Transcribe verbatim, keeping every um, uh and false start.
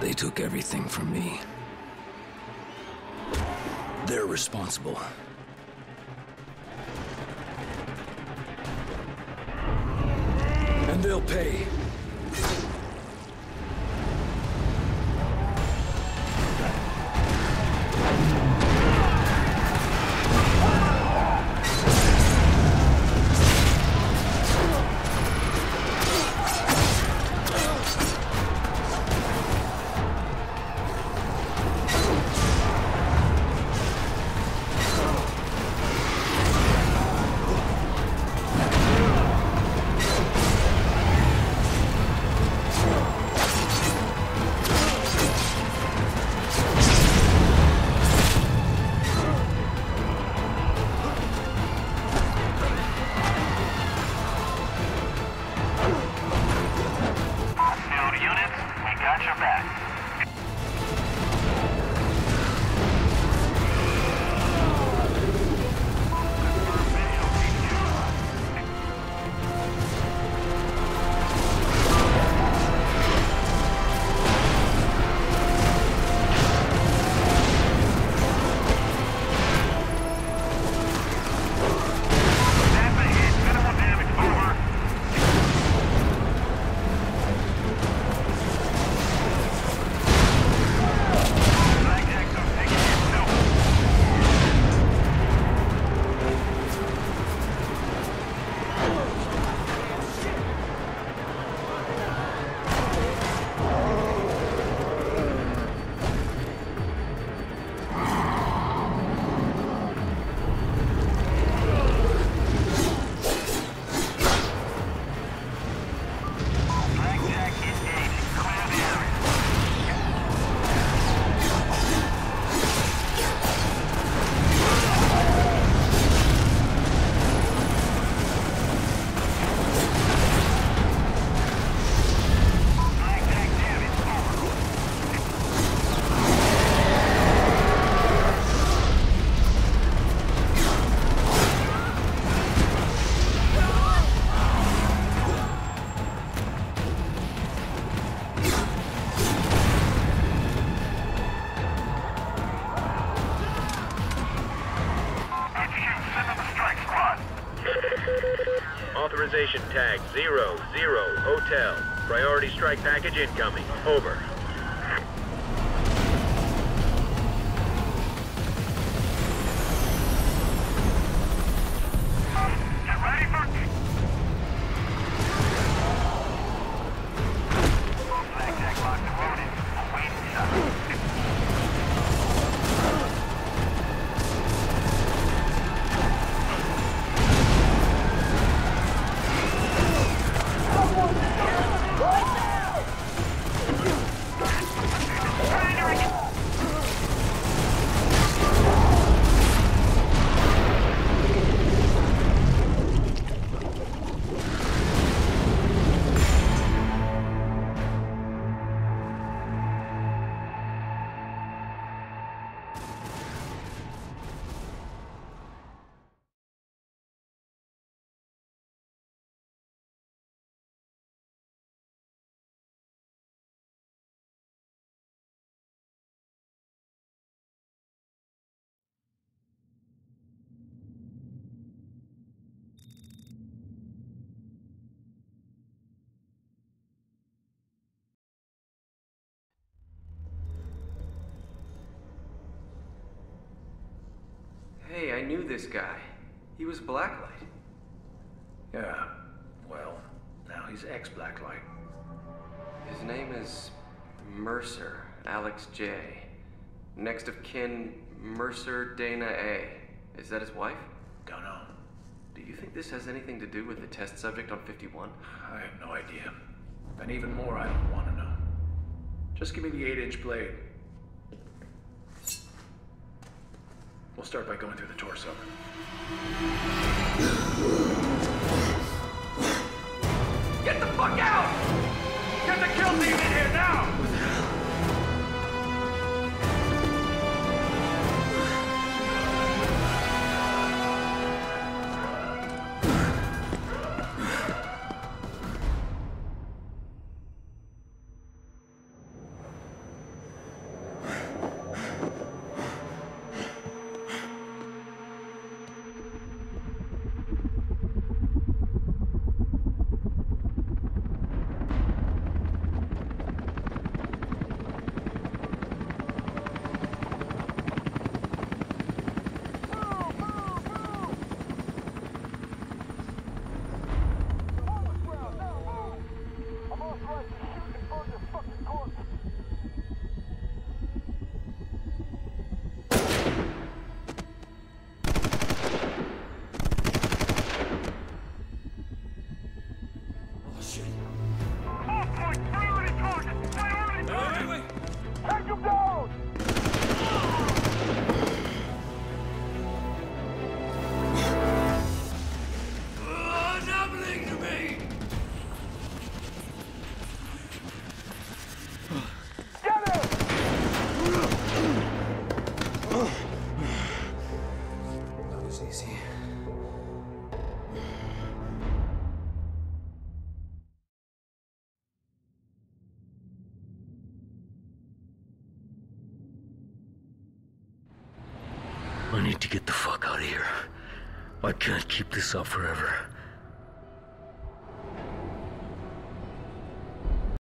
They took everything from me. They're responsible. And they'll pay. Authorization tag zero zero hotel. Priority strike package incoming. Over. Hey, I knew this guy. He was Blacklight. Yeah, well, now he's ex-Blacklight. His name is Mercer Alex J. Next of kin, Mercer Dana A. Is that his wife? Don't know. Do you think this has anything to do with the test subject on fifty-one? I have no idea. And even more I don't want to know. Just give me the eight-inch blade. We'll start by going through the torso. Get the fuck out! Get the kill team in here now! I need to get the fuck out of here. I can't keep this up forever.